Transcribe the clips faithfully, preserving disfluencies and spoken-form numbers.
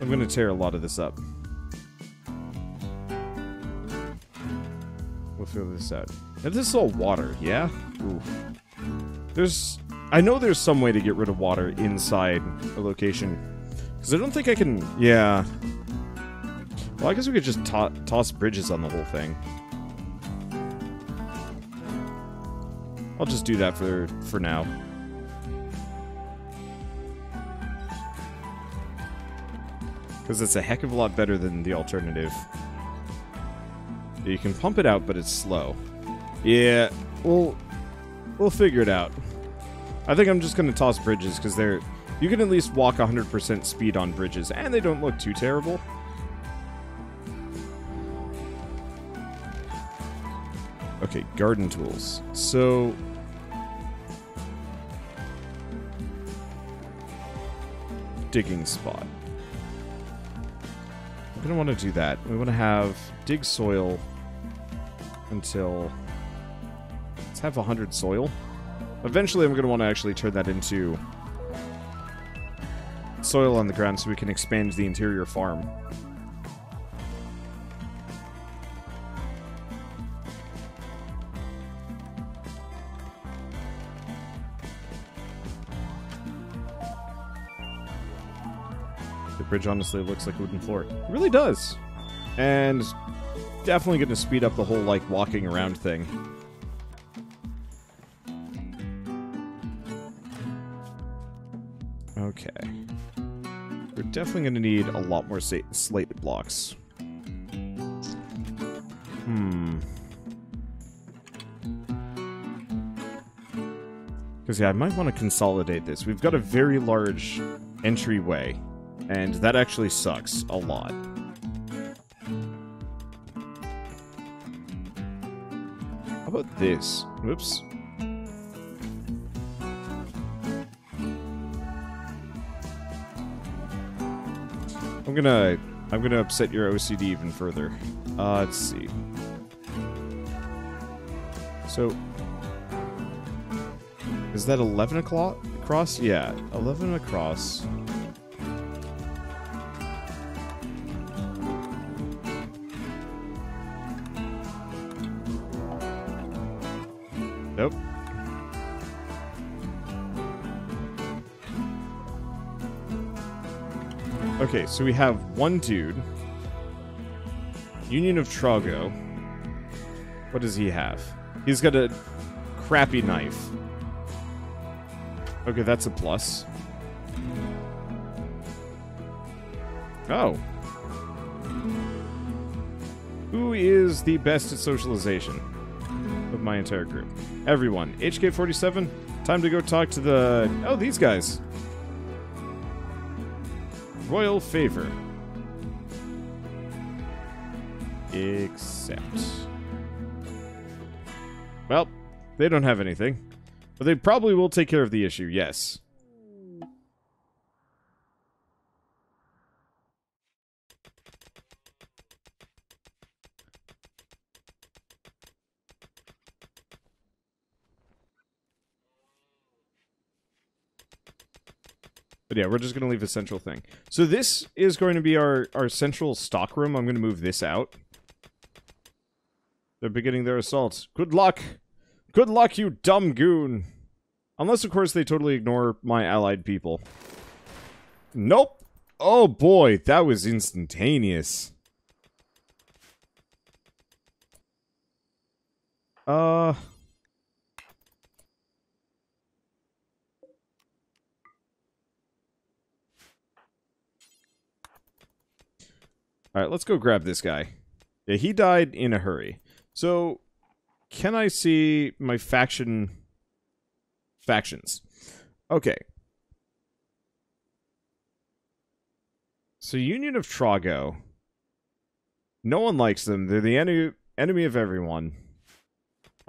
I'm going to tear a lot of this up. We'll throw this out. Now, this is all water, yeah? Ooh. There's... I know there's some way to get rid of water inside a location. Because I don't think I can... Yeah. Well, I guess we could just to toss bridges on the whole thing. I'll just do that for for now. Because it's a heck of a lot better than the alternative. You can pump it out, but it's slow. Yeah, we'll, we'll figure it out. I think I'm just going to toss bridges, because they're... You can at least walk one hundred percent speed on bridges, and they don't look too terrible. Okay, garden tools. So... digging spot. We're going to want to do that. We want to have dig soil until... Let's have one hundred soil. Eventually I'm going to want to actually turn that into soil on the ground so we can expand the interior farm. Bridge honestly looks like a wooden floor. It really does. And definitely going to speed up the whole, like, walking around thing. Okay. We're definitely going to need a lot more slate blocks. Hmm. Because, yeah, I might want to consolidate this. We've got a very large entryway. And that actually sucks a lot. How about this? Whoops. I'm gonna... I'm gonna upset your O C D even further. Uh, let's see. So... Is that eleven o'clock across? Yeah, eleven across. Nope. Okay, so we have one dude. Union of Trago. What does he have? He's got a crappy knife. Okay, that's a plus. Oh. Who is the best at socialization? Of my entire group. Everyone. H K forty-seven, time to go talk to the... Oh, these guys. Royal favor. Except... Well, they don't have anything. But they probably will take care of the issue, yes. But yeah, we're just going to leave a central thing. So this is going to be our, our central stock room. I'm going to move this out. They're beginning their assault. Good luck! Good luck, you dumb goon! Unless, of course, they totally ignore my allied people. Nope! Oh boy, that was instantaneous. Uh... Alright, let's go grab this guy. Yeah, he died in a hurry. So, can I see my faction... Factions. Okay. So, Union of Trago. No one likes them. They're the en enemy of everyone.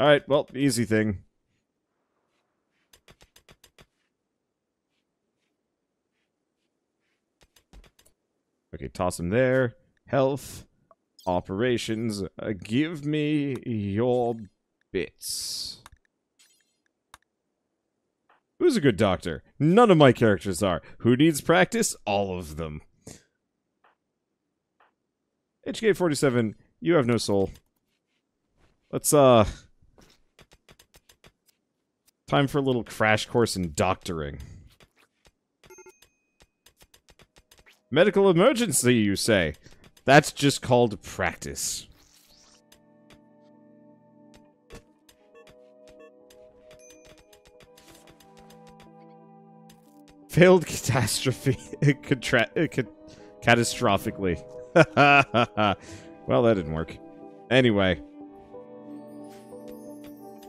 Alright, well, easy thing. Okay, toss him there. Health, operations, uh, give me your bits. Who's a good doctor? None of my characters are. Who needs practice? All of them. H K forty-seven, you have no soul. Let's, uh... time for a little crash course in doctoring. Medical emergency, you say? That's just called practice. Failed catastrophe. Contra cat catastrophically. Well, that didn't work. Anyway.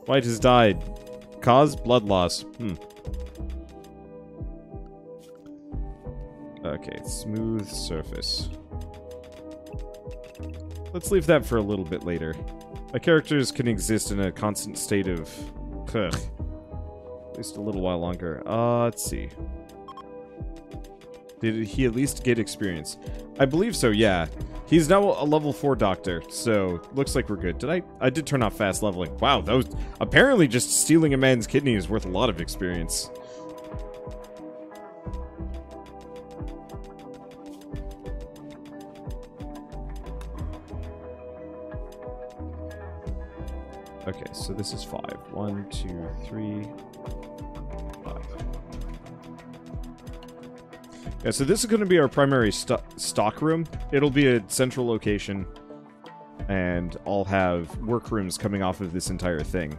White has died. Cause blood loss. Hmm. Okay, smooth surface. Let's leave that for a little bit later. My characters can exist in a constant state of... Ugh. At least a little while longer. Uh, let's see. Did he at least get experience? I believe so, yeah. He's now a level four doctor, so looks like we're good. Did I? I did turn off fast leveling. Wow, that was... Apparently just stealing a man's kidney is worth a lot of experience. Okay, so this is five. One, two, three, five. Yeah, so this is going to be our primary st stock room. It'll be a central location, and I'll have workrooms coming off of this entire thing.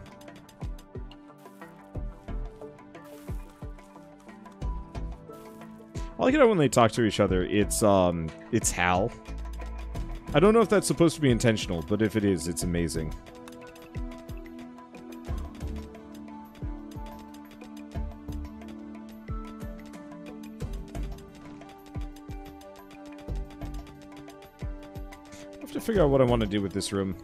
I like it when they talk to each other. It's, um, it's Hal. I don't know if that's supposed to be intentional, but if it is, it's amazing. Figure out what I want to do with this room.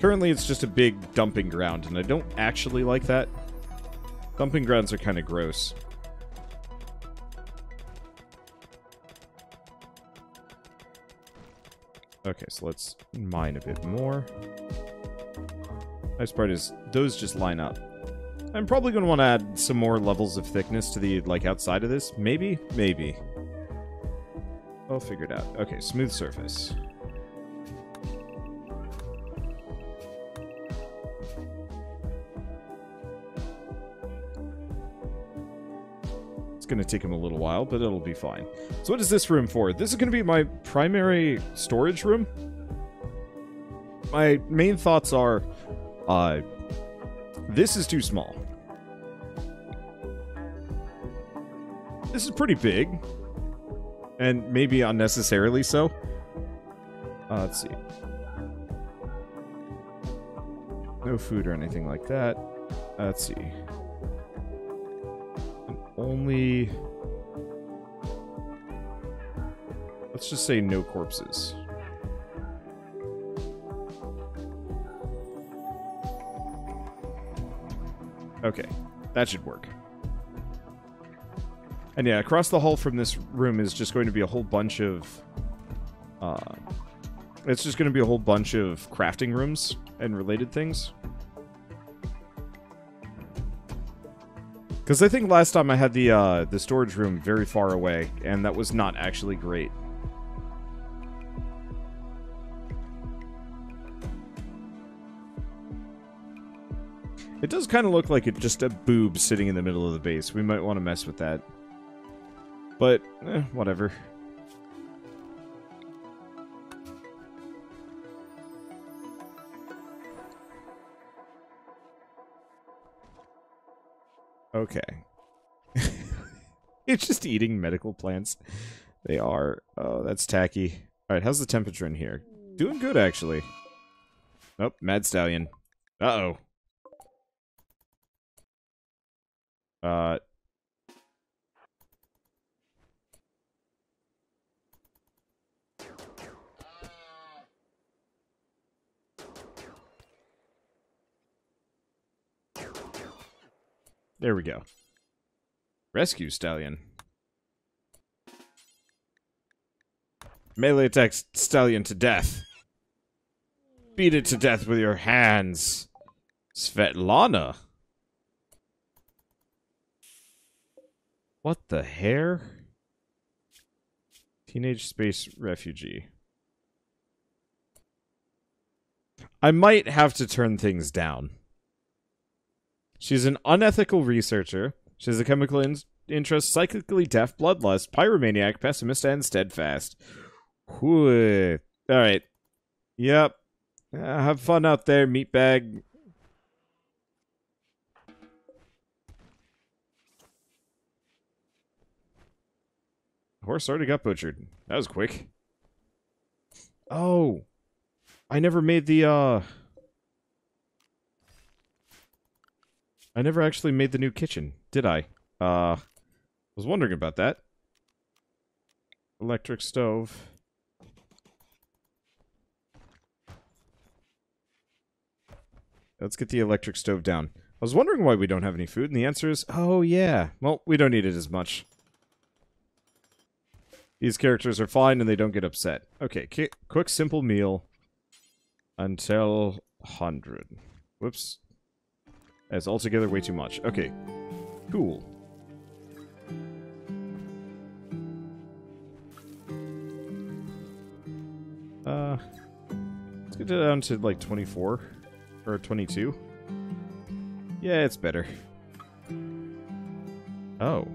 Currently, it's just a big dumping ground, and I don't actually like that. Dumping grounds are kind of gross. Okay, so let's mine a bit more. Nice part is those just line up. I'm probably going to want to add some more levels of thickness to the, like, outside of this. Maybe? Maybe. I'll figure it out. Okay, smooth surface. It's going to take him a little while, but it'll be fine. So what is this room for? This is going to be my primary storage room. My main thoughts are, uh, this is too small. This is pretty big. And maybe unnecessarily so. Uh, let's see. No food or anything like that. Uh, let's see. Only... Let's just say no corpses. Okay, that should work. And yeah, across the hall from this room is just going to be a whole bunch of... Uh, it's just going to be a whole bunch of crafting rooms and related things. Because I think last time I had the uh, the storage room very far away, and that was not actually great. It does kind of look like it just a boob sitting in the middle of the base. We might want to mess with that. But, eh, whatever. Okay. It's just eating medical plants. They are. Oh, that's tacky. Alright, how's the temperature in here? Doing good, actually. Nope, Mad Stallion. Uh-oh. Uh... There we go. Rescue Stallion. Melee attacks Stallion to death. Beat it to death with your hands. Svetlana. What the hair? Teenage space refugee. I might have to turn things down. She's an unethical researcher. She has a chemical in interest, psychically deaf, bloodlust, pyromaniac, pessimist, and steadfast. Whew. All right. Yep. Uh, have fun out there, meatbag. Horse already got butchered. That was quick. Oh. I never made the, uh... I never actually made the new kitchen, did I? Uh, was wondering about that. Electric stove. Let's get the electric stove down. I was wondering why we don't have any food, and the answer is, oh yeah. Well, we don't need it as much. These characters are fine, and they don't get upset. Okay, quick, simple meal. Until one hundred. Whoops. That's altogether way too much. Okay. Cool. Uh, let's get it down to like twenty-four. Or twenty-two. Yeah, it's better. Oh.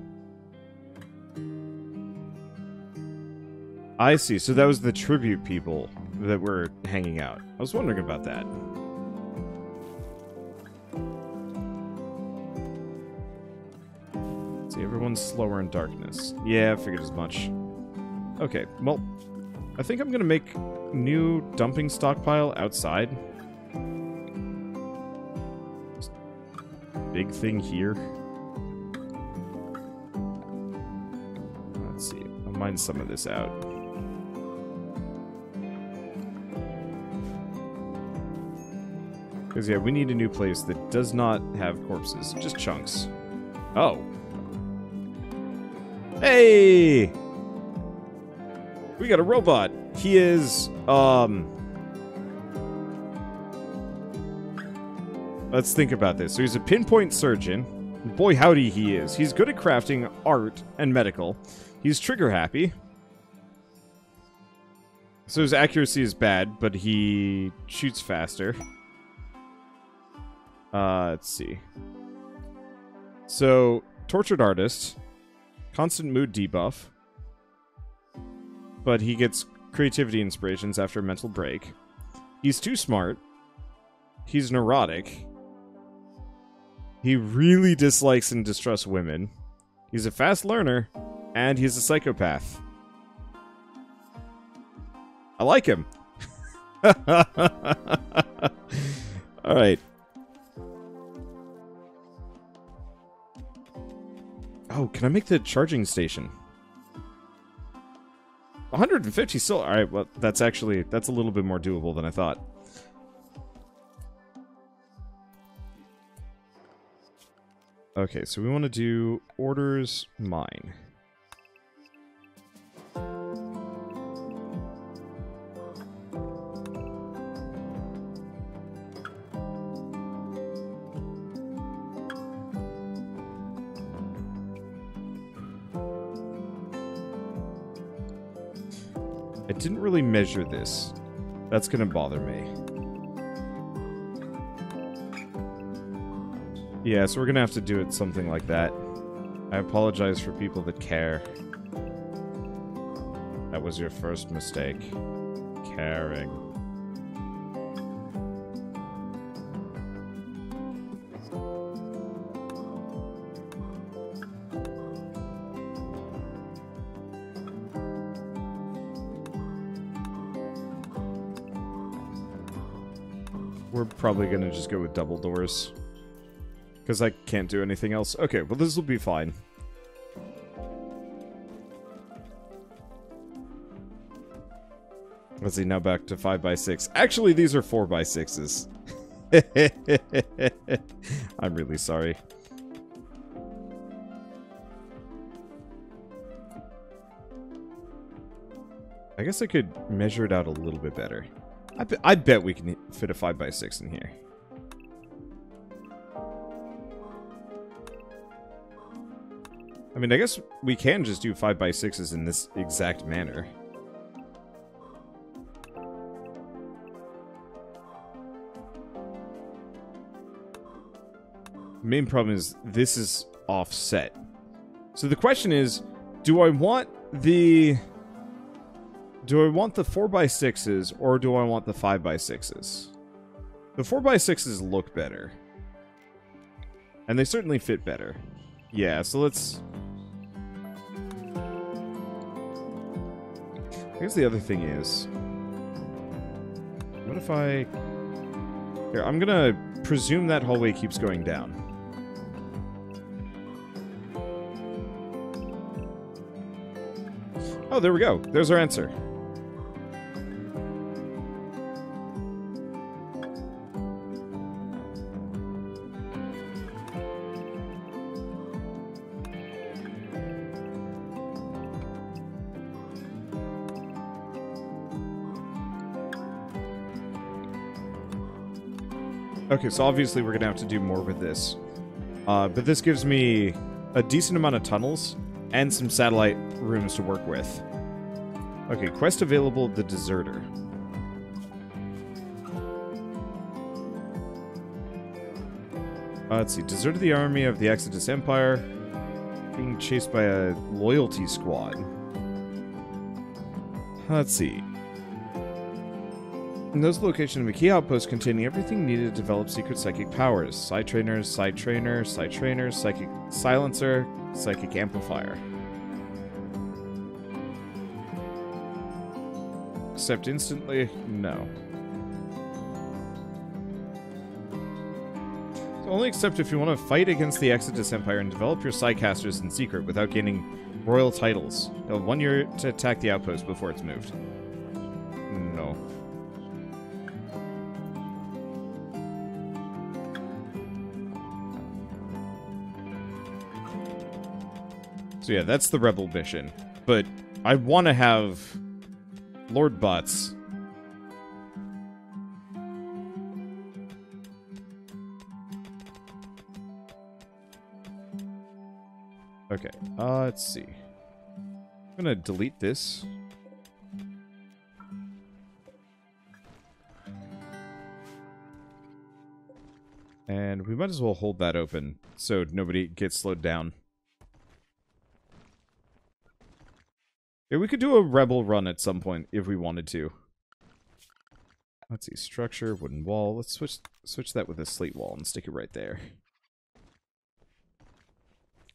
I see. So that was the tribute people that were hanging out. I was wondering about that. See, everyone's slower in darkness. Yeah, I figured as much. Okay, well, I think I'm gonna make new dumping stockpile outside. Just big thing here. Let's see. I'll mine some of this out. Because, yeah, we need a new place that does not have corpses. Just chunks. Oh. Hey! We got a robot. He is, um... let's think about this. So he's a pinpoint surgeon. Boy, howdy he is. He's good at crafting, art, and medical. He's trigger happy. So his accuracy is bad, but he shoots faster. Uh, let's see. So, tortured artist, constant mood debuff, but he gets creativity inspirations after a mental break. He's too smart. He's neurotic. He really dislikes and distrusts women. He's a fast learner, and he's a psychopath. I like him. All right. Oh, can I make the charging station? one hundred fifty still. Alright, well, that's actually... that's a little bit more doable than I thought. Okay, so we want to do orders mine. I didn't really measure this. That's gonna bother me. Yeah, so we're gonna have to do it something like that. I apologize for people that care. That was your first mistake. Caring. We're probably going to just go with double doors. Because I can't do anything else. Okay, well this will be fine. Let's see, now back to five by six. Actually, these are four by sixes. I'm really sorry. I guess I could measure it out a little bit better. I, be I bet we can fit a five by six in here. I mean, I guess we can just do five by sixes in this exact manner. main problem is this is offset. So the question is, do I want the... do I want the four by sixes or do I want the five by sixes? The four by sixes look better. And they certainly fit better. Yeah, so let's... I guess the other thing is... what if I... here, I'm gonna presume that hallway keeps going down. Oh, there we go. There's our answer. Okay, so obviously we're gonna have to do more with this. Uh, but this gives me a decent amount of tunnels and some satellite rooms to work with. Okay, quest available, the Deserter. Uh, let's see, deserted the army of the Exodus Empire, being chased by a loyalty squad. Let's see. In those locations, a key outpost containing everything needed to develop secret psychic powers. Psy trainers, psy trainer, psy trainer, psychic silencer, psychic amplifier. Except instantly, no. So only except if you want to fight against the Exodus Empire and develop your psycasters in secret without gaining royal titles. You'll have one year to attack the outpost before it's moved. No. So yeah, that's the rebel mission, but I want to have Lord Bots. Okay, uh, let's see. I'm gonna delete this. And we might as well hold that open so nobody gets slowed down. Yeah, we could do a rebel run at some point if we wanted to. Let's see, structure, wooden wall. Let's switch switch that with a slate wall and stick it right there.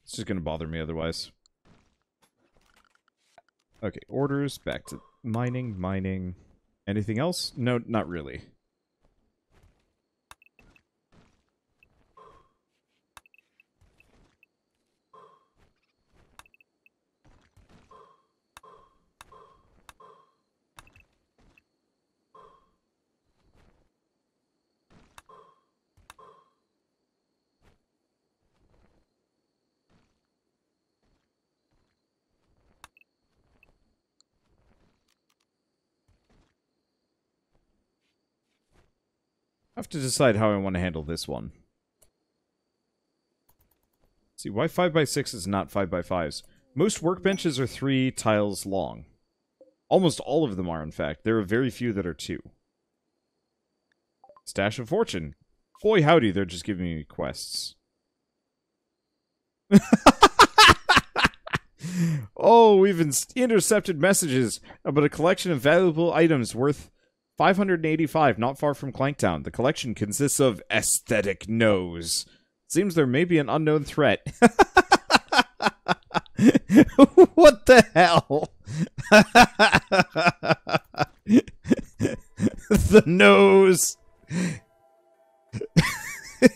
It's just gonna bother me otherwise. Okay, orders, back to mining, mining. Anything else? No, not really. I have to decide how I want to handle this one. See, why five by six is not five by fives? Most workbenches are three tiles long. Almost all of them are, in fact. There are very few that are two. Stash of Fortune. Boy howdy, they're just giving me quests. Oh, we've in- intercepted messages about a collection of valuable items worth... five hundred eighty-five, not far from Clanktown. The collection consists of aesthetic nose. Seems there may be an unknown threat. What the hell? The nose.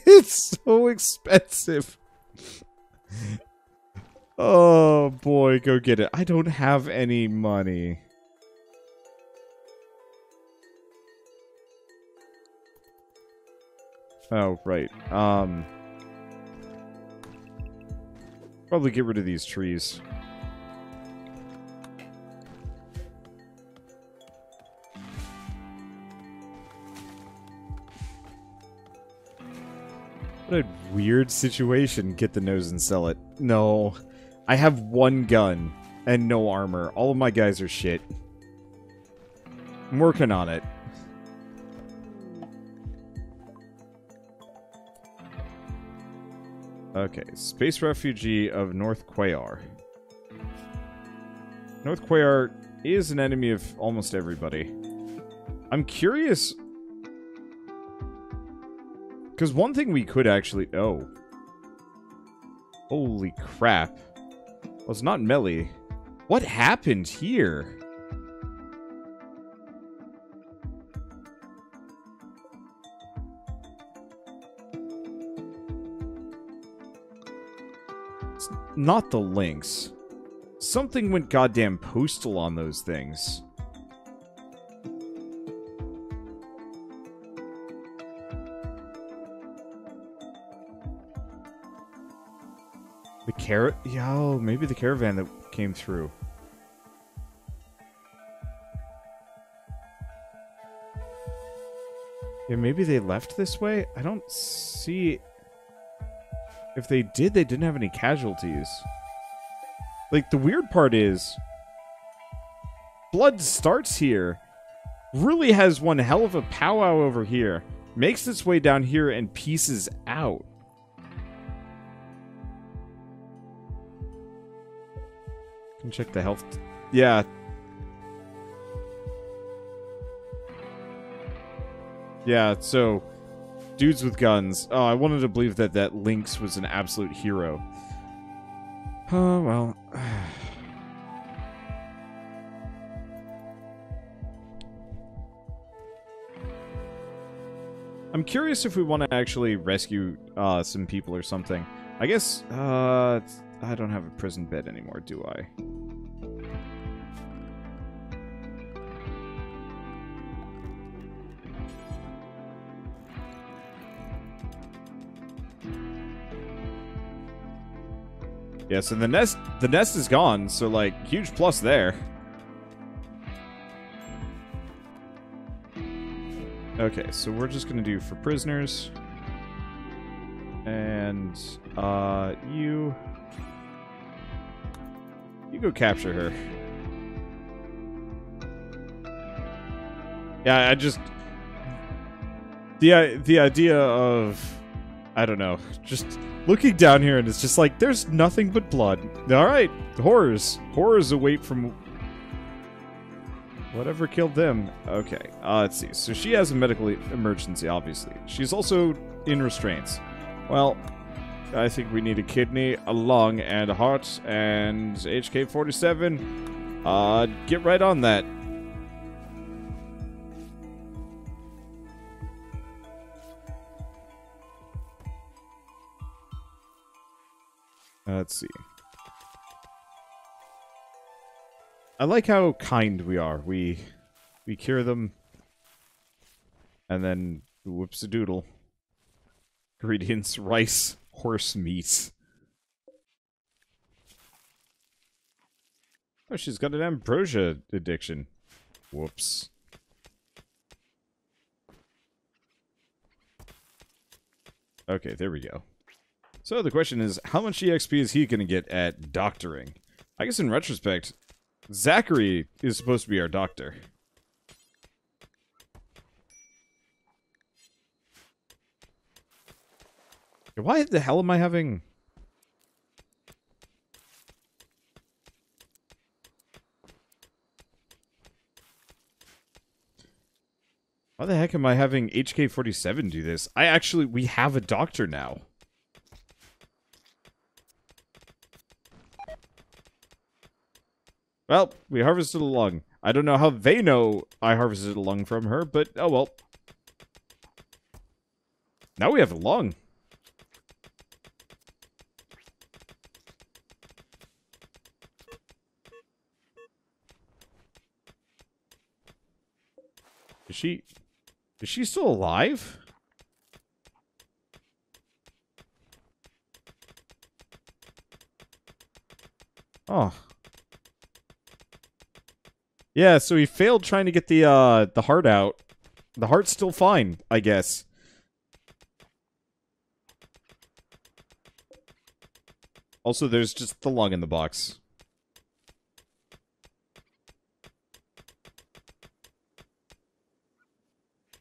It's so expensive. Oh boy, go get it. I don't have any money. Oh, right. Um, probably get rid of these trees. What a weird situation. Get the nose and sell it. No. I have one gun and no armor. All of my guys are shit. I'm working on it. Okay, Space Refugee of North Quayar. North Quayar is an enemy of almost everybody. I'm curious... because one thing we could actually... oh. Holy crap. Well, it's not melee. What happened here? It's not the Lynx. Something went goddamn postal on those things. The car- yo, maybe the caravan that came through. Yeah, maybe they left this way? I don't see... if they did, they didn't have any casualties. Like, the weird part is... Blood starts here. Really has one hell of a powwow over here. Makes its way down here and pieces out. Can check the health. Yeah. Yeah, so... dudes with guns. Oh, I wanted to believe that that Lynx was an absolute hero. Oh, well. I'm curious if we want to actually rescue uh, some people or something. I guess, uh, I don't have a prison bed anymore, do I? Yes, and the nest, the nest is gone, so, like, huge plus there. Okay, so we're just gonna do for prisoners. And, uh, you... you go capture her. Yeah, I just... The, the idea of... I don't know, just looking down here and it's just like, there's nothing but blood. Alright, horrors. Horrors await from whatever killed them. Okay, uh, let's see. So she has a medical emergency, obviously. She's also in restraints. Well, I think we need a kidney, a lung, and a heart, and H K forty-seven. Uh, get right on that. Let's see. I like how kind we are. We we cure them, and then whoops a doodle. Ingredients: rice, horse meat. Oh, she's got an ambrosia addiction. Whoops. Okay, there we go. So the question is, how much E X P is he going to get at doctoring? I guess in retrospect, Zachary is supposed to be our doctor. Why the hell am I having... why the heck am I having H K forty-seven do this? I actually... we have a doctor now. Well, we harvested a lung. I don't know how they know I harvested a lung from her, but oh well. Now we have a lung. Is she... is she still alive? Oh. Yeah, so he failed trying to get the uh, the heart out. The heart's still fine, I guess. Also, there's just the lung in the box.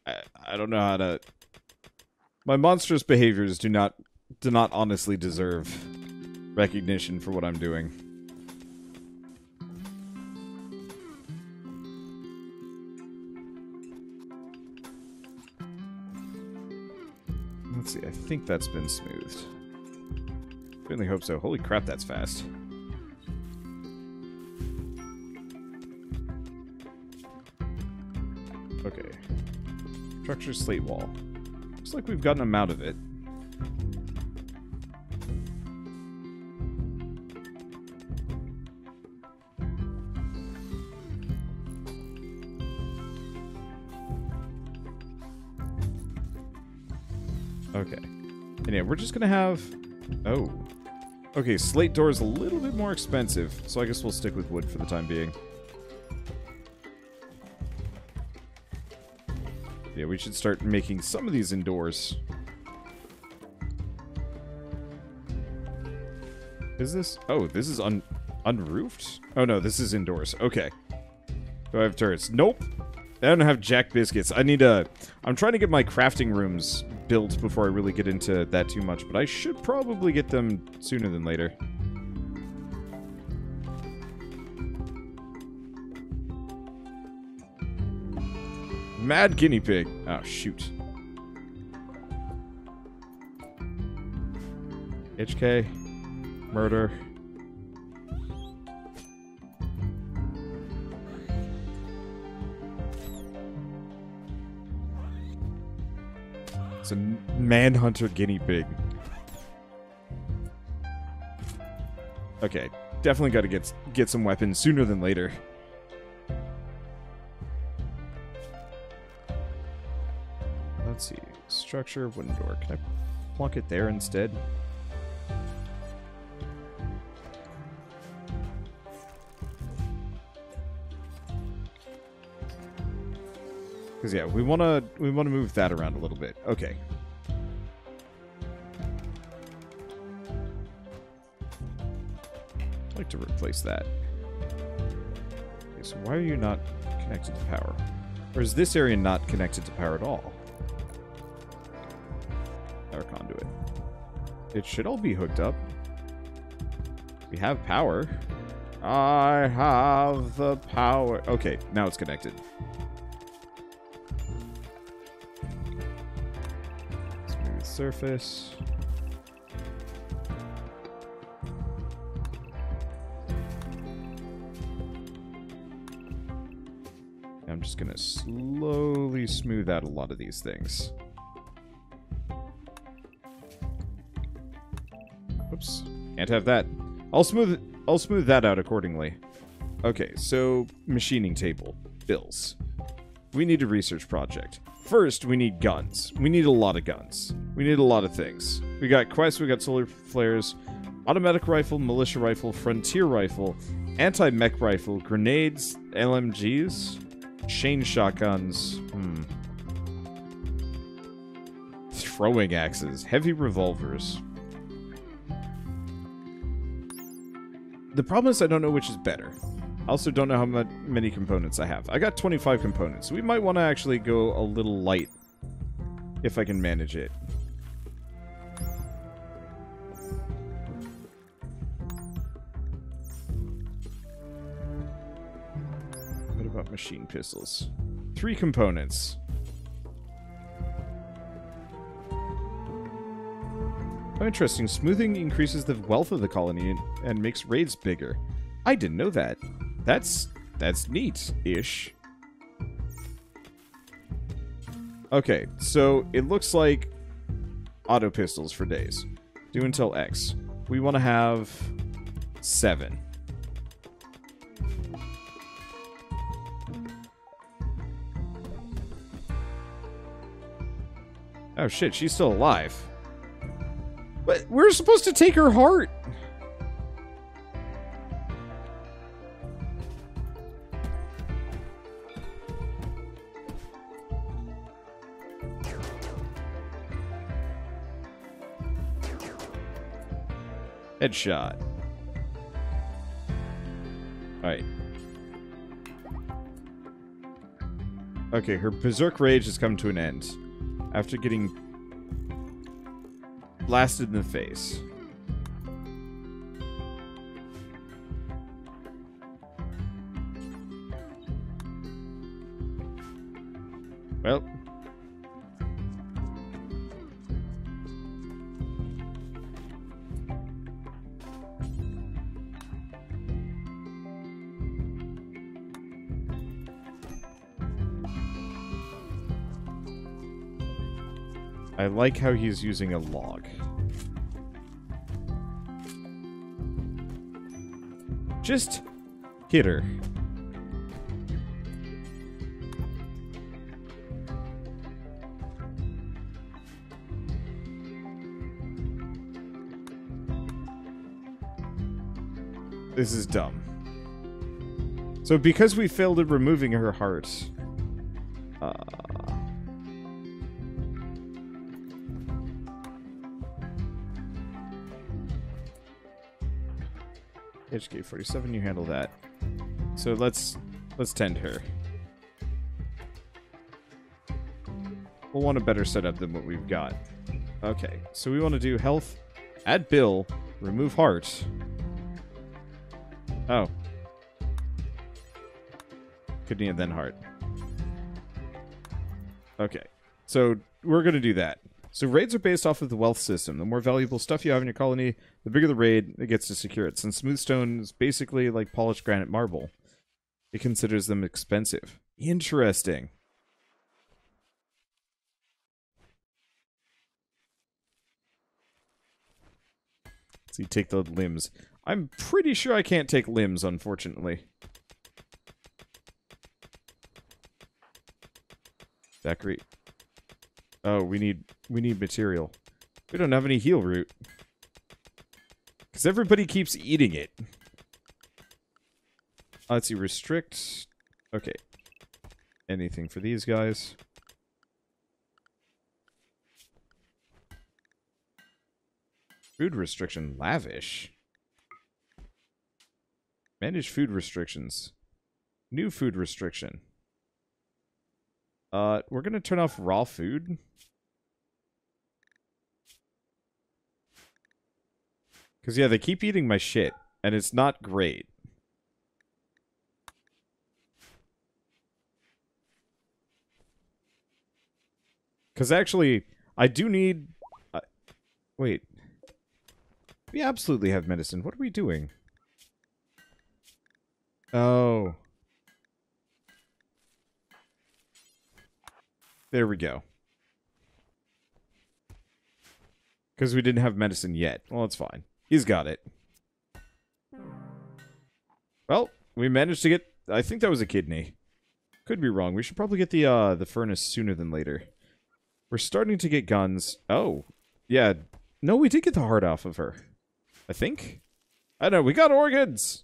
I, I don't know how to... my monstrous behaviors do not do not honestly deserve recognition for what I'm doing. Let's see, I think that's been smoothed. Certainly hope so. Holy crap, that's fast. Okay. Structure slate wall. Looks like we've gotten them out of it. Okay. And yeah, we're just gonna have... Oh. Okay, slate door is a little bit more expensive, so I guess we'll stick with wood for the time being. Yeah, we should start making some of these indoors. Is this... Oh, this is un unroofed? Oh no, this is indoors. Okay. Do I have turrets? Nope! I don't have jack biscuits. I need a... I'm trying to get my crafting rooms built before I really get into that too much, but I should probably get them sooner than later. Mad guinea pig. Oh, shoot. H K. Murder. It's a manhunter guinea pig. Okay. Definitely gotta get, get some weapons sooner than later. Let's see. Structure, wooden door. Can I plonk it there instead? Because yeah, we wanna we wanna move that around a little bit. Okay. I'd like to replace that. Okay, so why are you not connected to power? Or is this area not connected to power at all? Power conduit. It should all be hooked up. We have power. I have the power. Okay, now it's connected. Let's move the surface. I'm just gonna slowly smooth out a lot of these things. Oops. Can't have that. I'll smooth I'll smooth that out accordingly. Okay, so machining table. Bills. We need a research project. First, we need guns. We need a lot of guns. We need a lot of things. We got quests, we got solar flares, automatic rifle, militia rifle, frontier rifle, anti-mech rifle, grenades, L M Gs, chain shotguns, hmm. Throwing axes, heavy revolvers. The problem is I don't know which is better. I also don't know how many components I have. I got twenty-five components. We might want to actually go a little light if I can manage it. What about machine pistols? Three components. Oh, interesting. Smoothing increases the wealth of the colony and, and makes raids bigger. I didn't know that. That's... that's neat-ish. Okay, so it looks like auto pistols for days. Do until X. We want to have seven. Oh shit, she's still alive. But we're supposed to take her heart! Headshot. Alright. Okay, her berserk rage has come to an end. After getting... Blasted in the face. Well. I like how he's using a log. Just hit her. This is dumb. So because we failed at removing her heart... Uh, H K forty-seven, you handle that. So let's... let's tend her. We'll want a better setup than what we've got. Okay, so we want to do health, add bill, remove heart... Oh. Kidney and then heart. Okay. So we're going to do that. So raids are based off of the wealth system. The more valuable stuff you have in your colony, the bigger the raid it gets to secure it. Since smooth stone is basically like polished granite marble, it considers them expensive. Interesting. So you take the limbs. I'm pretty sure I can't take limbs, unfortunately. Zachary. Oh, we need we need material. We don't have any heal root. Because everybody keeps eating it. Let's see, restrict. Okay. Anything for these guys. Food restriction, lavish. Manage food restrictions. New food restriction. Uh, we're gonna turn off raw food. Cause yeah, they keep eating my shit, and it's not great. Cause actually, I do need... Uh, wait. We absolutely have medicine. What are we doing? Oh. There we go. Because we didn't have medicine yet. Well, it's fine. He's got it. Well, we managed to get... I think that was a kidney. Could be wrong. We should probably get the, uh, the furnace sooner than later. We're starting to get guns. Oh. Yeah. No, we did get the heart off of her. I think? I don't know. We got organs!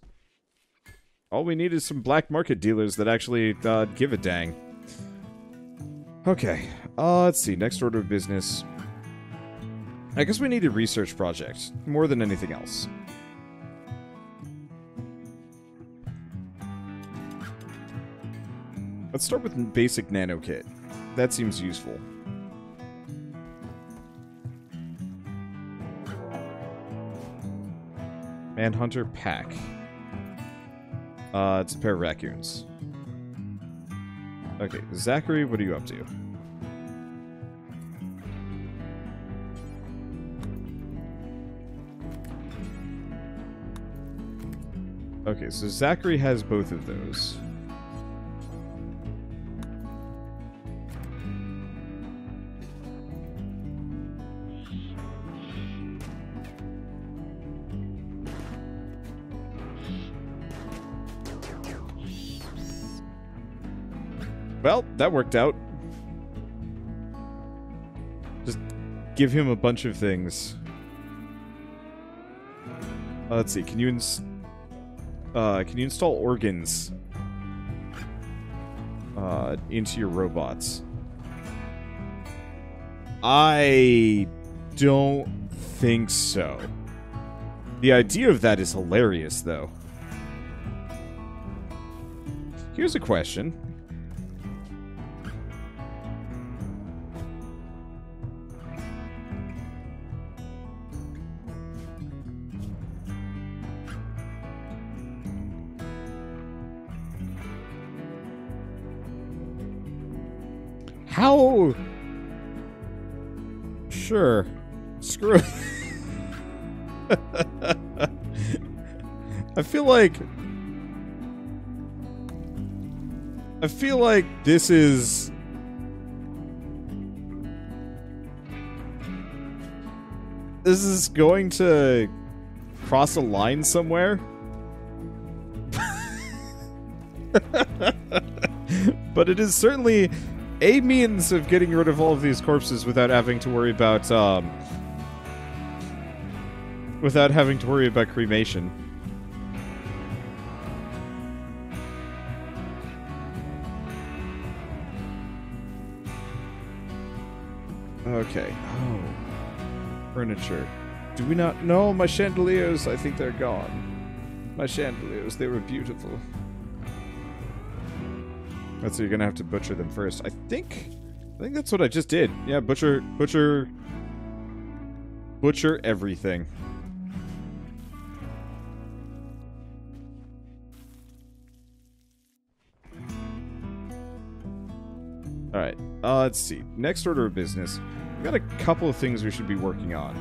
All we need is some black market dealers that actually uh, give a dang. Okay, uh, let's see. Next order of business. I guess we need a research project more than anything else. Let's start with basic nano kit. That seems useful. Manhunter pack. Uh, it's a pair of raccoons. Okay, Zachary, what are you up to? Okay, so Zachary has both of those. Well, that worked out. Just give him a bunch of things. Uh, let's see. Can you ins uh, can you install organs uh, into your robots? I don't think so. The idea of that is hilarious, though. Here's a question. How? Sure. Screw it. I feel like... I feel like this is... This is going to cross a line somewhere. But it is certainly a means of getting rid of all of these corpses without having to worry about, um... without having to worry about cremation. Okay. Oh. Furniture. Do we not... No, my chandeliers, I think they're gone. My chandeliers, they were beautiful. So you're gonna have to butcher them first. I think I think that's what I just did. Yeah, butcher butcher butcher everything. Alright, uh let's see. Next order of business. We've got a couple of things we should be working on.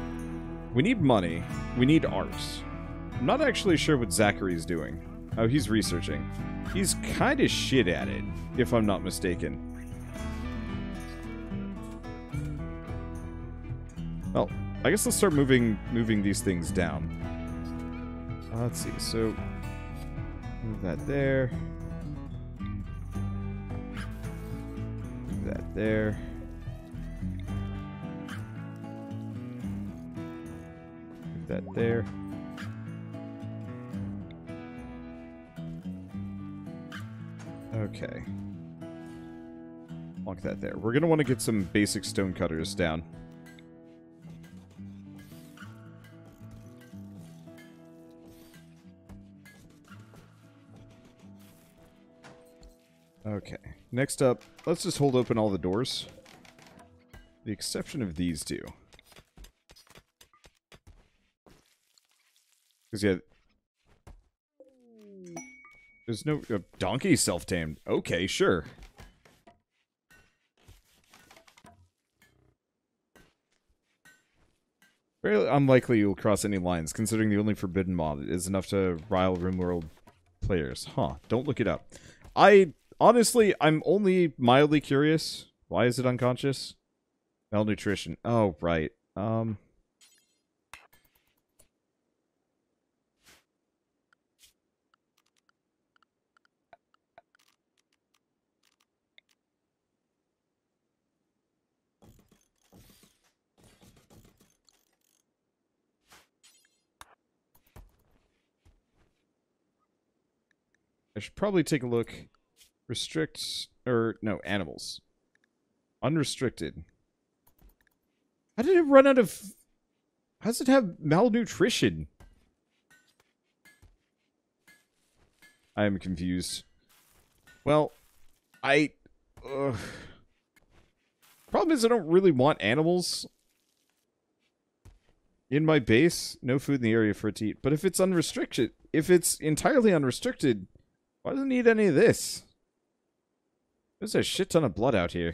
We need money, we need art. I'm not actually sure what Zachary's doing. Oh, he's researching. He's kind of shit at it, if I'm not mistaken. Well, I guess let's start moving moving these things down. Uh, let's see, so... Move that there. Move that there. Move that there. Okay. Lock that there. We're going to want to get some basic stone cutters down. Okay. Next up, let's just hold open all the doors. The exception of these two. Because, yeah... There's no... Uh, donkey self-tamed. Okay, sure. Very unlikely you'll cross any lines, considering the only forbidden mod is enough to rile RimWorld players. Huh. Don't look it up. I... Honestly, I'm only mildly curious. Why is it unconscious? Malnutrition. Oh, right. Um... I should probably take a look. Restrict, or no, animals. Unrestricted. How did it run out of... How does it have malnutrition? I am confused. Well, I... Ugh. Problem is I don't really want animals in my base. No food in the area for it to eat. But if it's unrestricted... If it's entirely unrestricted... Why does it need any of this? There's a shit ton of blood out here.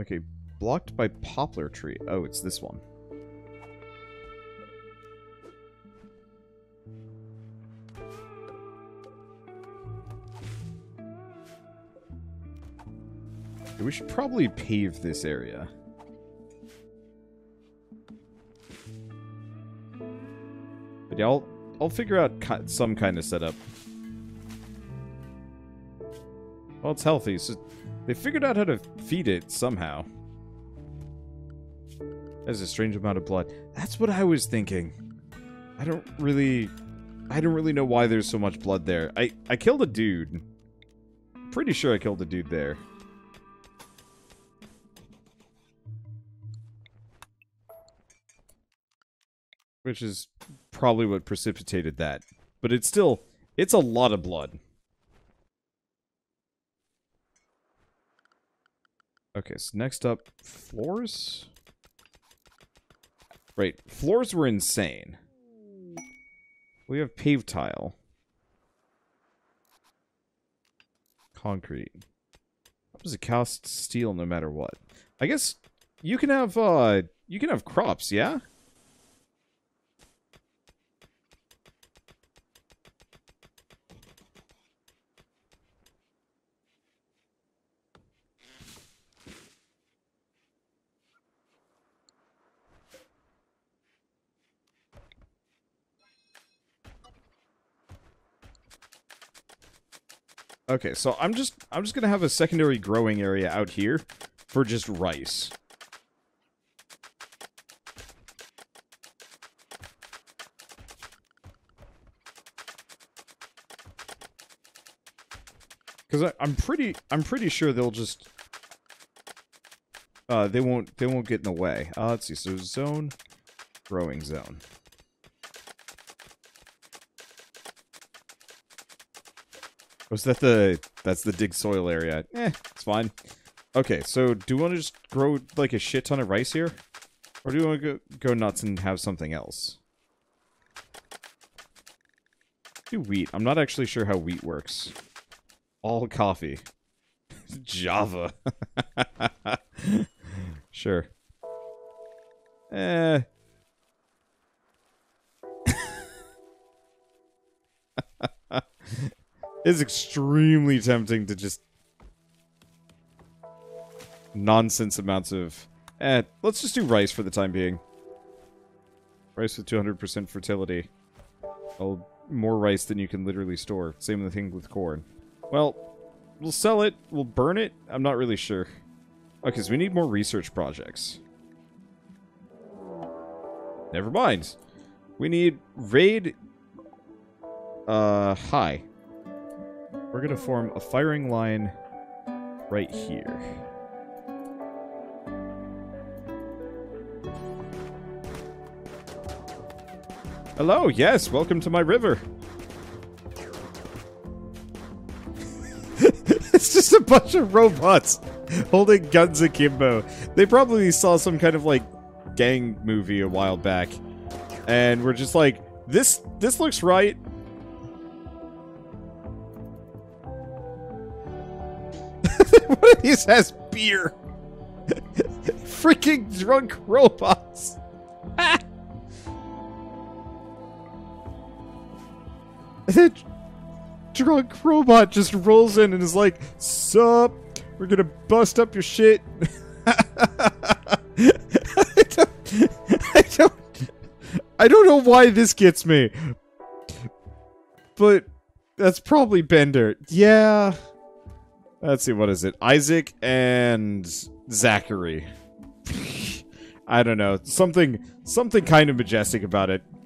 Okay, blocked by poplar tree. Oh, it's this one. We should probably pave this area. But yeah, I'll, I'll figure out some kind of setup. Well, it's healthy, so they figured out how to feed it somehow. There's a strange amount of blood. That's what I was thinking. I don't really... I don't really know why there's so much blood there. I, I killed a dude. Pretty sure I killed a dude there. Which is probably what precipitated that. But it's still, it's a lot of blood. Okay, so next up, floors? Right, floors were insane. We have paved tile. Concrete. What does it cost steel no matter what? I guess you can have, uh, you can have crops, yeah? Okay, so I'm just I'm just gonna have a secondary growing area out here for just rice. Cause I, I'm pretty I'm pretty sure they'll just uh they won't they won't get in the way. Uh, let's see, so zone, growing zone. Was that the... That's the dig soil area. Eh, it's fine. Okay, so do we want to just grow, like, a shit ton of rice here? Or do we want to go, go nuts and have something else? Do wheat. I'm not actually sure how wheat works. All coffee. Java. Sure. Eh... It's extremely tempting to just nonsense amounts of. Eh, let's just do rice for the time being. Rice with two hundred percent fertility. Oh, more rice than you can literally store. Same thing with corn. Well, we'll sell it. We'll burn it. I'm not really sure. Okay, so we need more research projects. Never mind. We need raid. Uh, high. We're gonna form a firing line right here. Hello, yes, welcome to my river. It's just a bunch of robots holding guns akimbo. They probably saw some kind of like gang movie a while back, and we're just like, this. This looks right. One of these has beer. Freaking drunk robots. That drunk robot just rolls in and is like, sup, we're gonna bust up your shit. I don't, I don't, I don't know why this gets me. But that's probably Bender. Yeah. Let's see, what is it? Isaac and Zachary. I don't know. Something something kind of majestic about it.